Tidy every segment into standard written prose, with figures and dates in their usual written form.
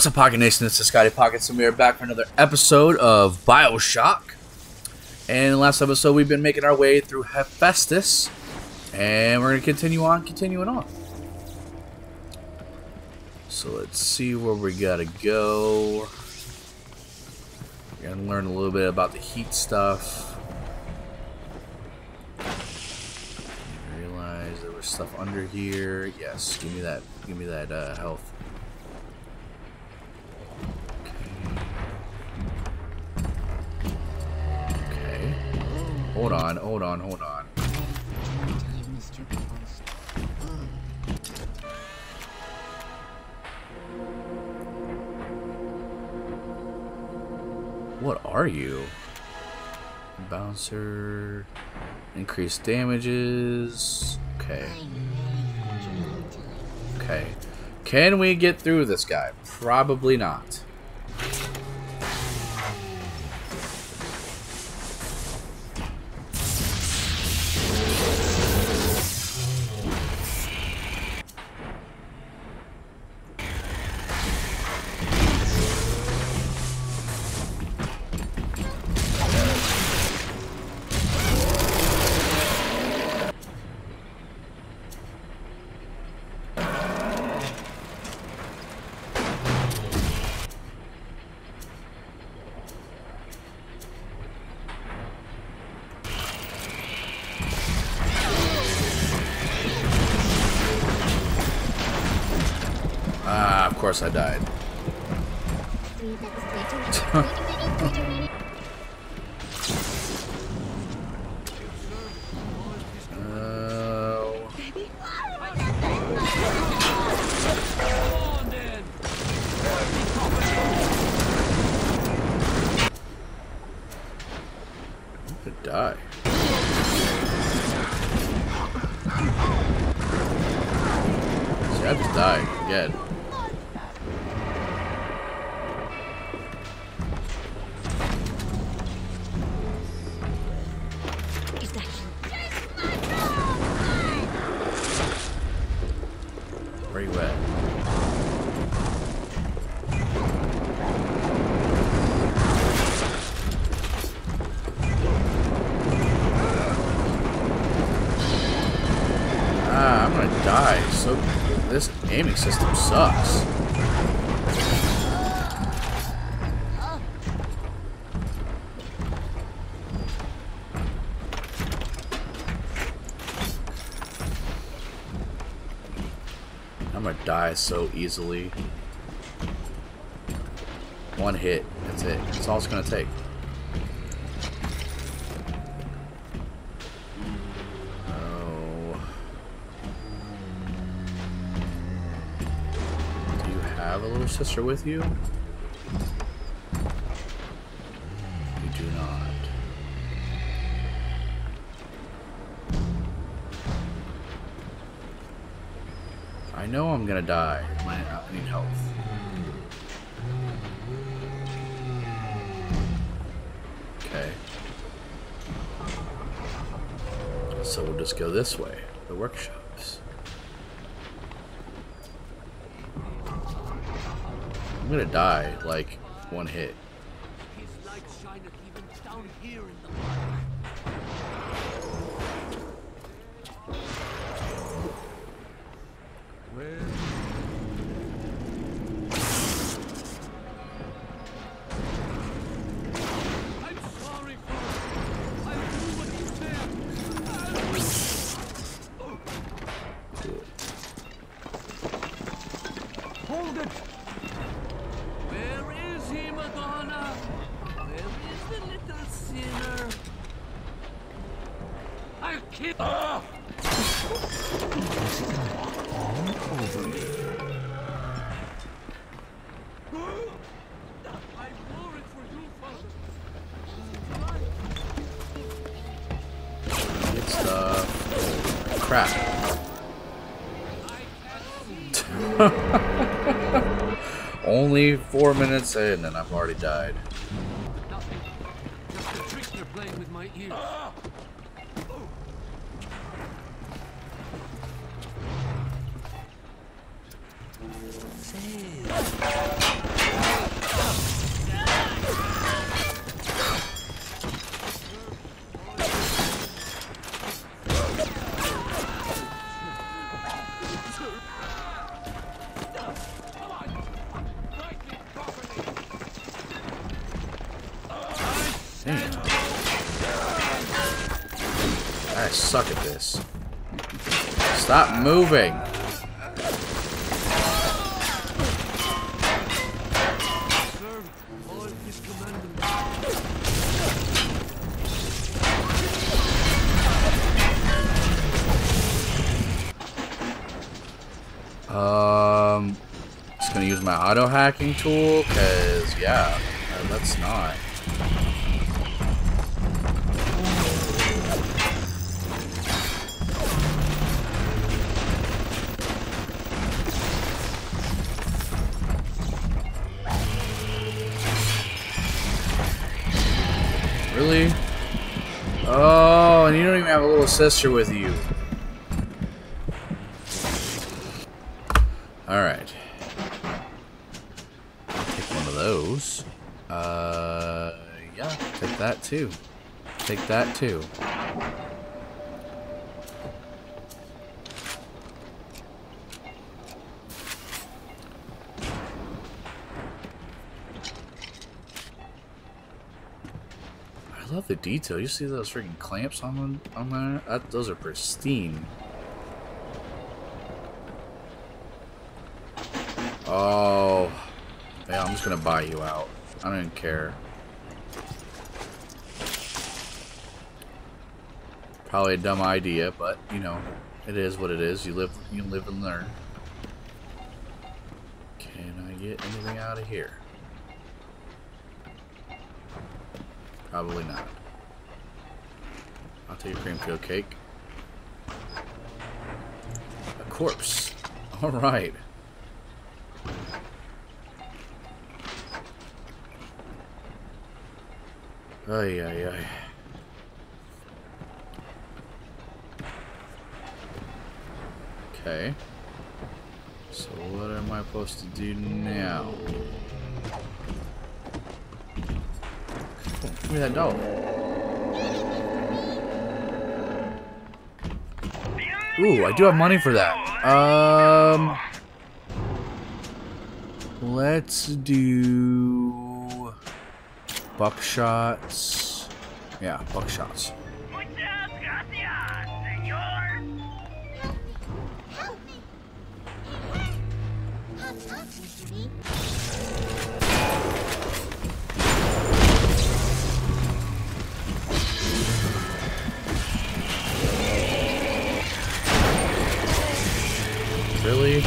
What's up, Pocket Nation? This is Scotty Pockets, and we are back for another episode of BioShock. And in the last episode, we've been making our way through Hephaestus, and we're going to continue on. So let's see where we got to go. We're going to learn a little bit about the heat stuff. I realize there was stuff under here. Yes, give me that health. Hold on. What are you? Bouncer. Increased damages. Okay. Can we get through this guy? Probably not. Of course I died. I just died again. So this aiming system sucks. I'm gonna die so easily. One hit, that's it. That's all it's gonna take. Have a little sister with you? You do not. I know I'm gonna die. I need health. Okay. So we'll just go this way, the workshop. I'm gonna die like one hit. His light shineth even down here in the fire. I'm sorry for I do what you said. Hold it! Crap. Only 4 minutes in and I've already died. Nothing. Just a trickster playing with my ears. I suck at this. Stop moving. Just gonna use my auto hacking tool, cause yeah, let's not. Really? Oh, and you don't even have a little sister with you. Alright. Take one of those. Yeah, take that too. Take that too. I love the detail. You see those freaking clamps on there? Those are pristine. Oh, yeah, I'm just gonna buy you out. I don't even care. Probably a dumb idea, but you know, it is what it is. You live and learn. Can I get anything out of here? Probably not. I'll take a cream field cake. A corpse. Alright. Ay, ay, ay. Okay. So what am I supposed to do now? Give me that dog. Ooh, I do have money for that. Let's do buckshots. Yeah, buckshots. Really?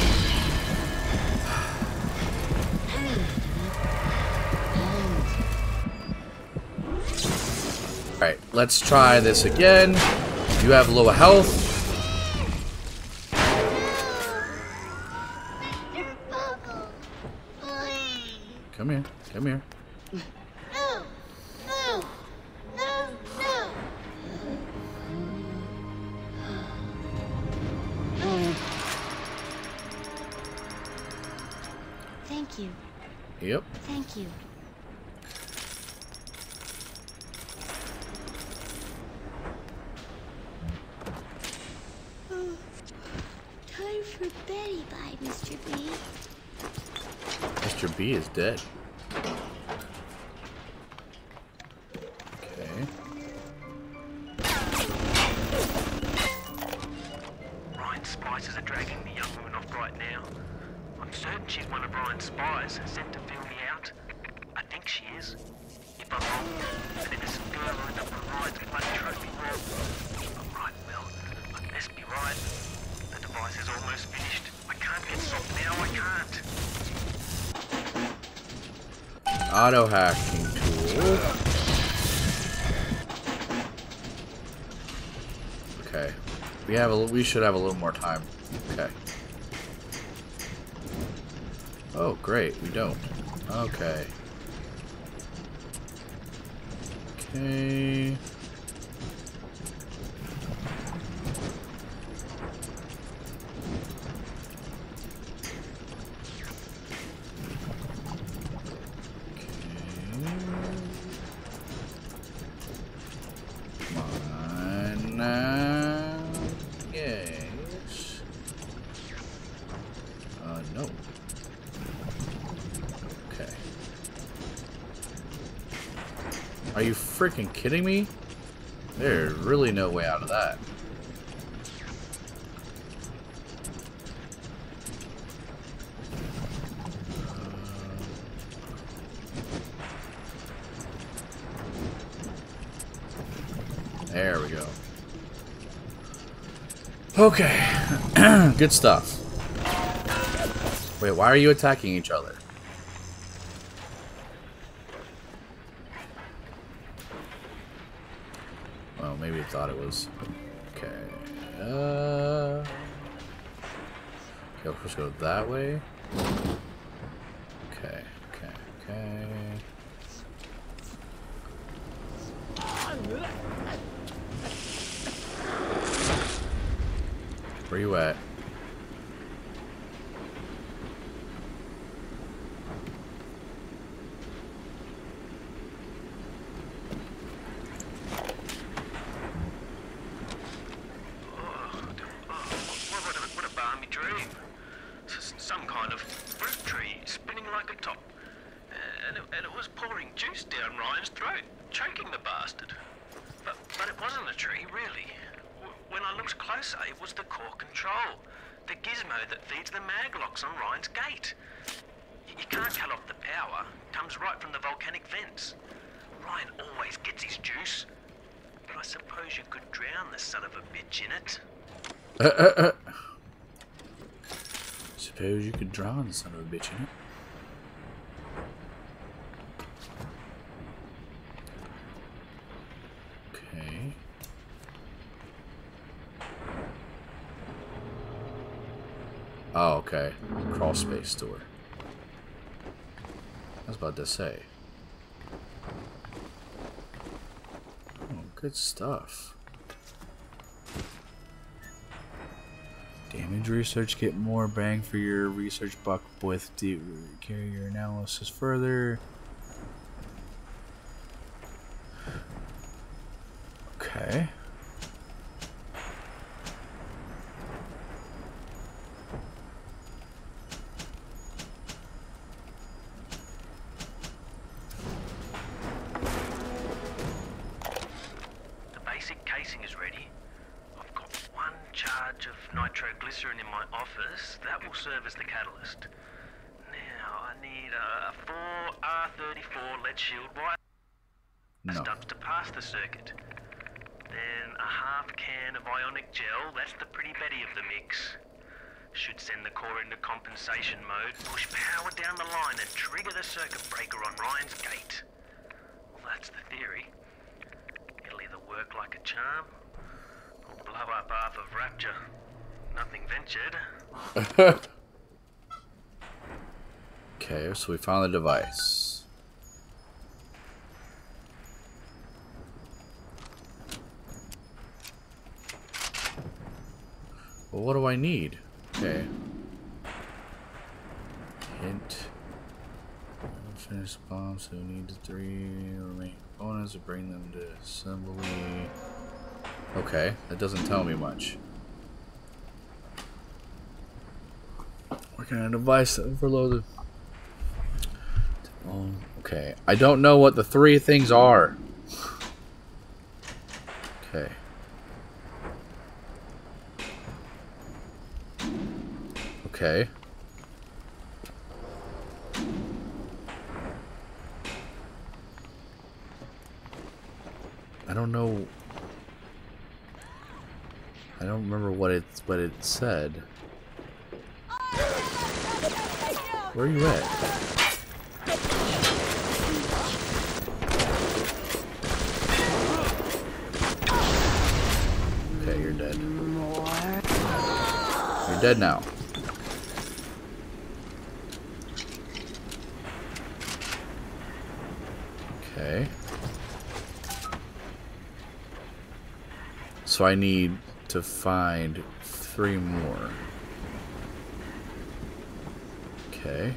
Alright, let's try this again. You have low health. Come here, come here. Thank you. Yep. Thank you. Oh, time for Betty bye, Mr. B. Mr. B is dead. Okay. Ryan's spices are dragging the young woman off right now. I'm certain she's one of Brian's spies sent to fill me out. I think she is. If I'm wrong, an innocent girl will end up with Brian's bloody trophy roll. If I'm right, well, I must be right. The device is almost finished. I can't get stopped now, I can't. Auto hacking tool. Okay. We should have a little more time. Okay. Oh, great, we don't. Okay. Okay. Are you freaking kidding me? There's really no way out of that. There we go. Okay. Good stuff. Wait, why are you attacking each other? Well, maybe it thought it was... Okay. Okay, I'll just go that way. Okay, okay, okay. Where you at? What a balmy dream. Some kind of fruit tree spinning like a top. And it was pouring juice down Ryan's throat, choking the bastard. But it wasn't a tree, really. When I looked closer, it was the core control, the gizmo that feeds the maglocks on Ryan's gate. You can't cut off the power, comes right from the volcanic vents. Ryan always gets his juice, but I suppose you could drown the son of a bitch in it. Suppose you could drown the son of a bitch in it. Oh, okay. Crawl space door. I was about to say. Oh, good stuff. Damage research. Get more bang for your research buck with the carry your analysis further. Okay. Okay, so we found the device. Well, what do I need? Okay. Hint. Unfinished bombs, so we need the 3 remaining components to bring them to assembly. Okay, that doesn't tell me much. Working on a device that overloaded. Oh, okay. I don't know what the 3 things are. Okay. Okay. I don't know. I don't remember what it said. Where are you at? Okay, you're dead. You're dead now. Okay. So I need to find 3 more. Okay.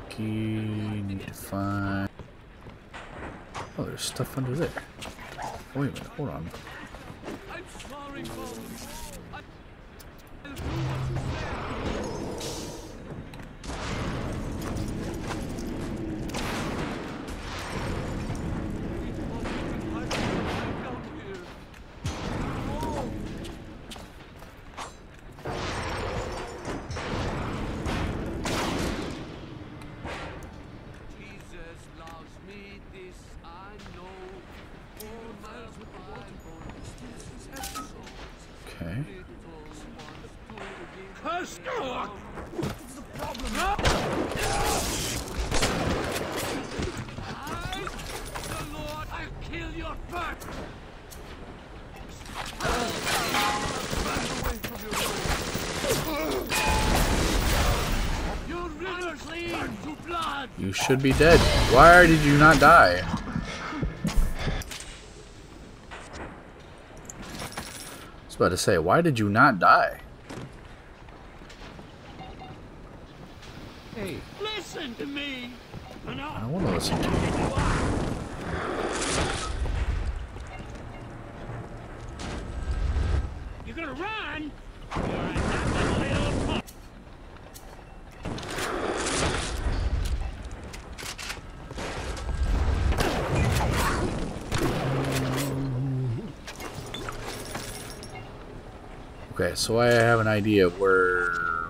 Okie, need to find... Oh, there's stuff under there. Wait a minute, hold on. You should be dead. Why did you not die? I was about to say, why did you not die? Hey, listen to me. I don't want to listen to you. You're gonna run. Okay, so I have an idea of where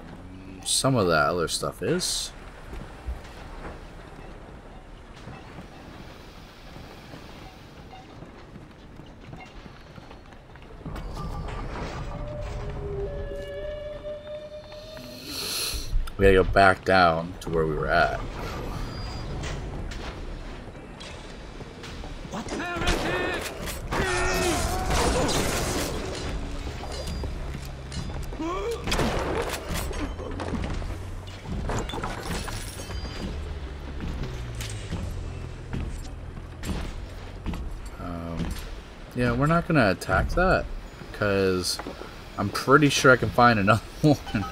some of that other stuff is. We gotta go back down to where we were at. Yeah, we're not gonna attack that, because I'm pretty sure I can find another one.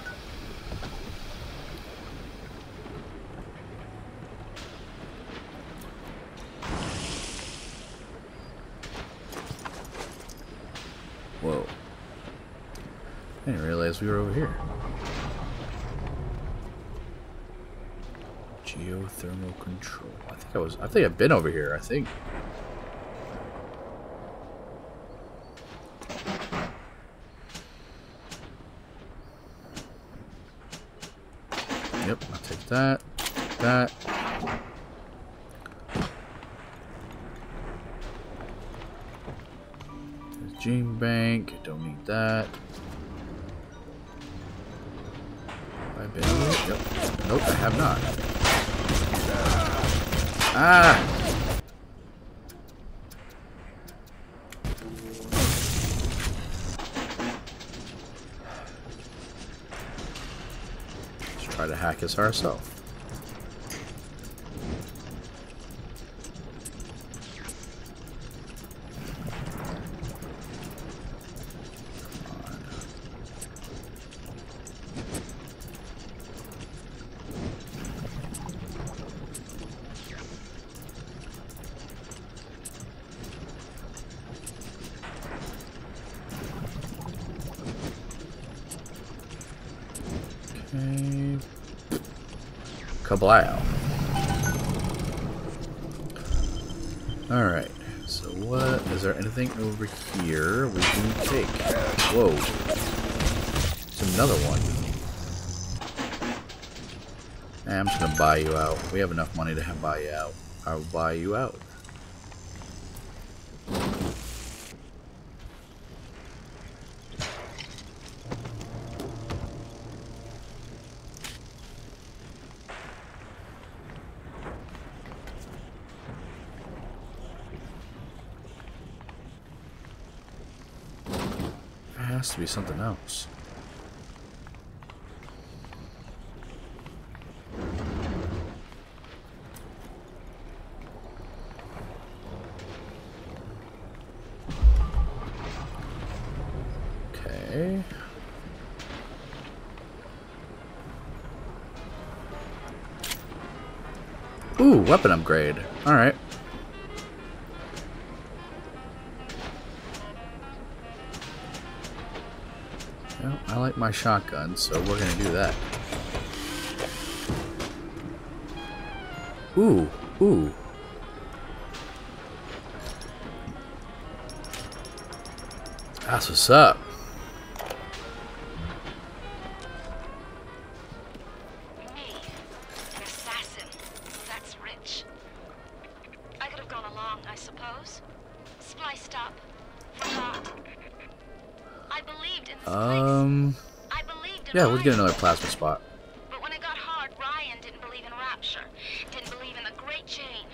Whoa. I didn't realize we were over here. Geothermal control. I think I've been over here, I think. Yep, I'll take that, There's Gene Bank, don't need that. Have I been over here? Yep. Nope, I have not. Ah! To hack us ourselves. Okay. Kablow. Alright, so what is there anything over here we can take? Whoa. There's another one. I'm just gonna buy you out. We have enough money to buy you out. I'll buy you out. Has to be something else. Okay. Ooh, weapon upgrade. Alright. Well, I like my shotgun, so we're gonna do that. Ooh, ooh. That's what's up. Yeah, we'll get another plasma spot. But when it got hard, Ryan didn't believe in Rapture, didn't believe in the Great Chain.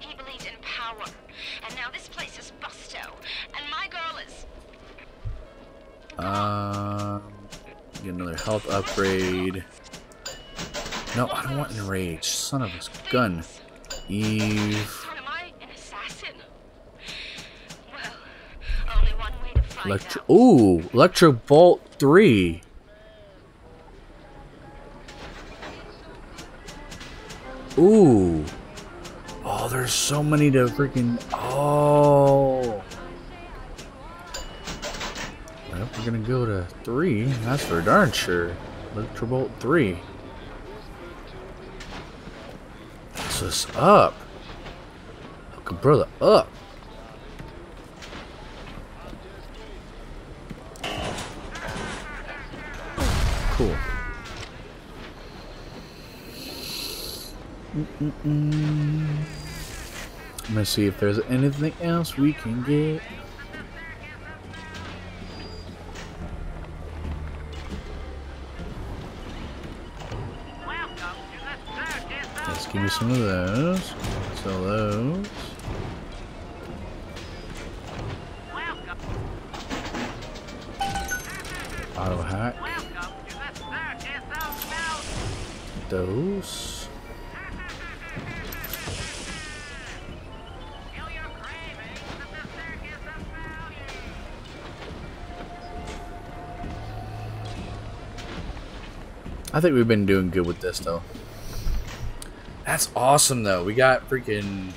He believed in power. And now this place is busto, and my girl is. Get another health upgrade. No, I don't want enrage. Son of a gun. Eve. Am I an assassin? Well, only one way to find out. Ooh, Electrobolt 3. Ooh. Oh, there's so many to freaking... Oh. Well, we're going to go to 3. That's for darn sure. Electrobolt 3. What's this up? Fucking brother up. Cool. I'm gonna see if there's anything else we can get. Let's give me some of those. Sell those. Auto hack. Those. I think we've been doing good with this, though. That's awesome, though. We got freaking...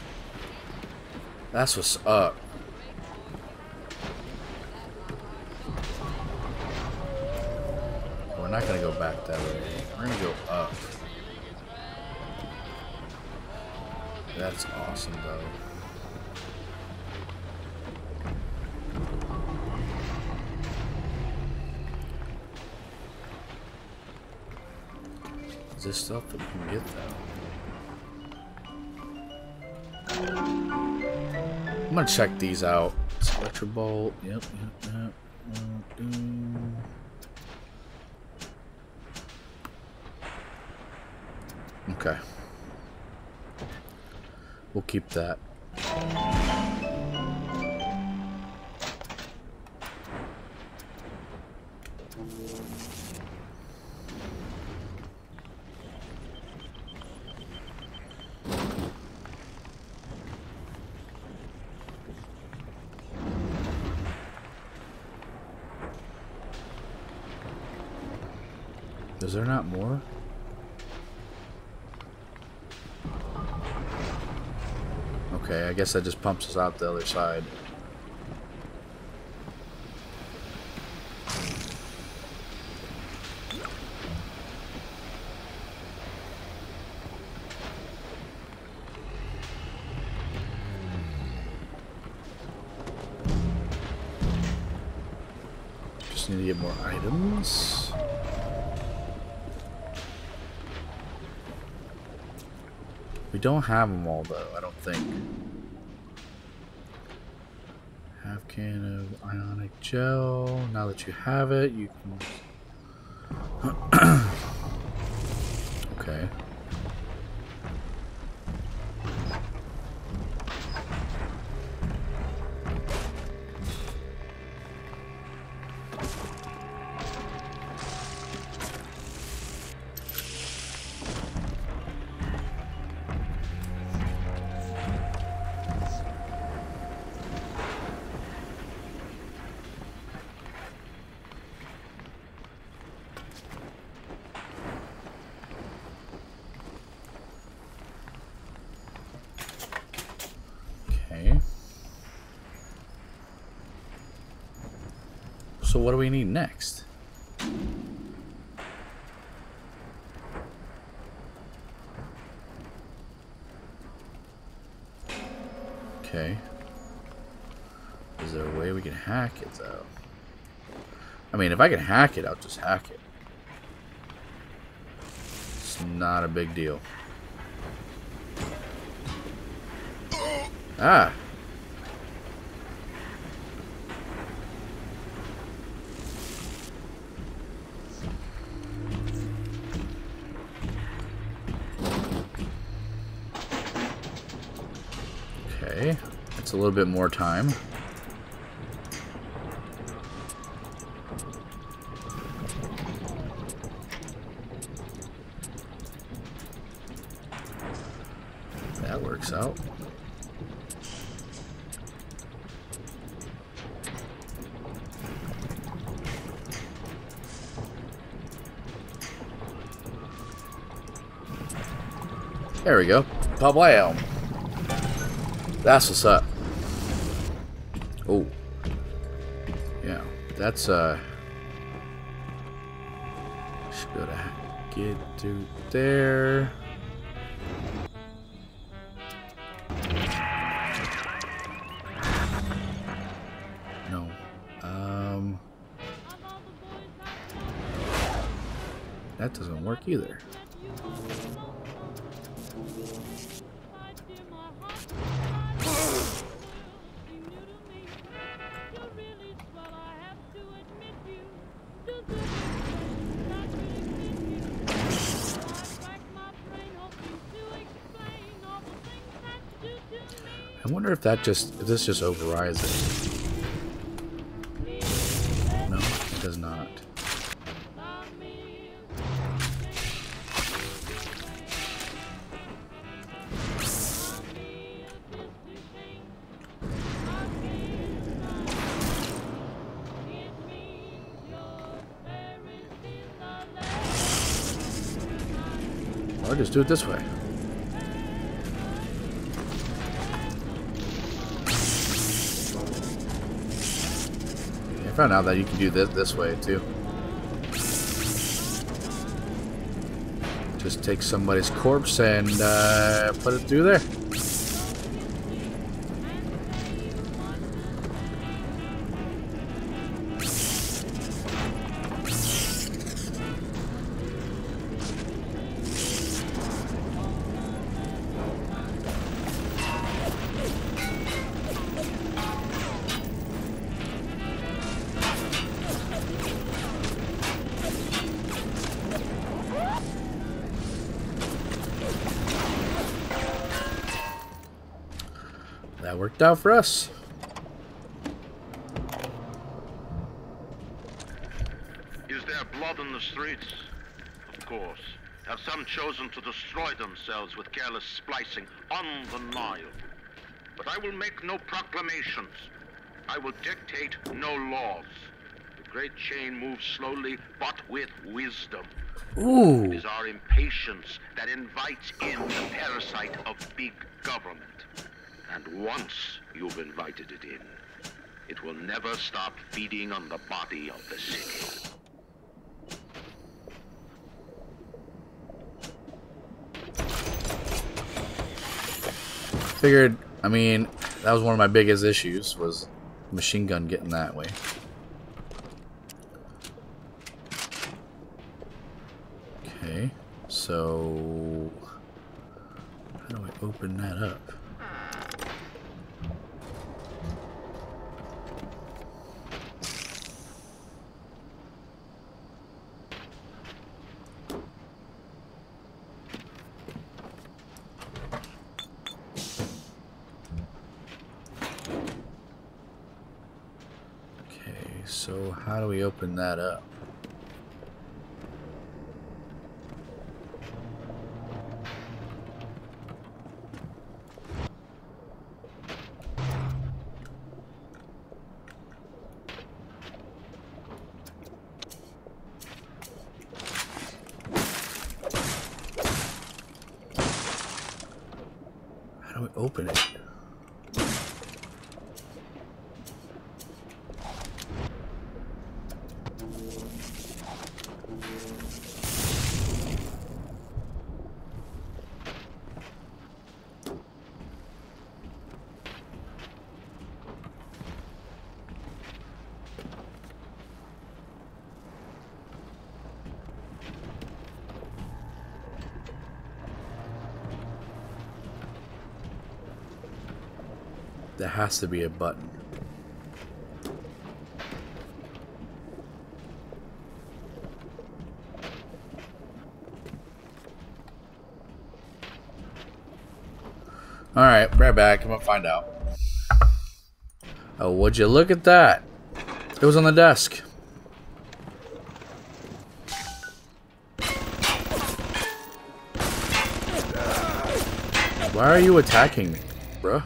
That's what's up. We're not going to go back that way. We're going to go up. That's awesome, though. Is this stuff that we can get though? I'm gonna check these out. It's Electrobolt. Yep, yep, yep. Okay. We'll keep that. Is there not more? Okay, I guess that just pumps us out the other side. Just need to get more items. We don't have them all, though, I don't think. Half can of ionic gel. Now that you have it, you can... Okay. So what do we need next? Okay. Is there a way we can hack it though? I mean, if I can hack it, I'll just hack it. It's not a big deal. Ah! Okay, that's a little bit more time. That works out. There we go. Pablam. That's what's up. Oh. Yeah. That's, should be able to get through there. No. That doesn't work either. I wonder if that just, if this just overrides it. No, it does not. I'll just do it this way. I found out that you can do this way too. Just take somebody's corpse and put it through there. That worked out for us. Is there blood in the streets? Of course. Have some chosen to destroy themselves with careless splicing on the Nile. But I will make no proclamations. I will dictate no laws. The great chain moves slowly, but with wisdom. Ooh. It is our impatience that invites in the parasite of big government. And once you've invited it in, it will never stop feeding on the body of the city. Figured, I mean, that was one of my biggest issues, was machine gun getting that way. Okay, so how do I open that up? So how do we open that up? How do we open it? There has to be a button. Alright, right back. I'm gonna find out. Oh, would you look at that? It was on the desk. Why are you attacking me, bruh?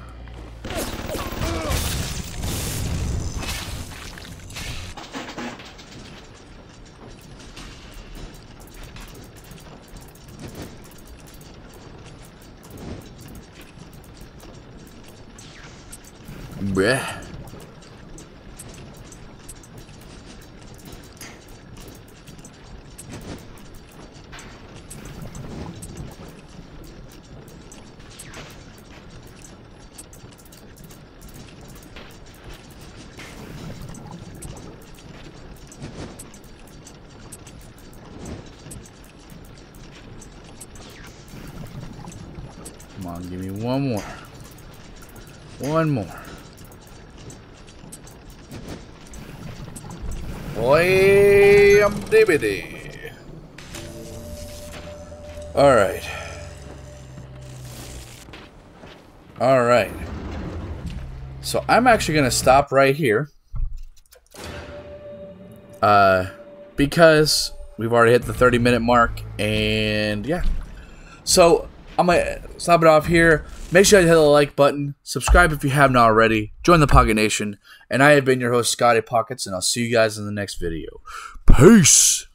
Bruh. Come on, give me one more. One more. Boy, I'm dibbity. Alright. Alright. So I'm actually going to stop right here. Because we've already hit the 30-minute mark. And yeah. So I'm gonna stop it off here. Make sure you hit the like button, subscribe if you haven't already, join the Pocket Nation, and I have been your host, Scotty Pockets, and I'll see you guys in the next video. Peace!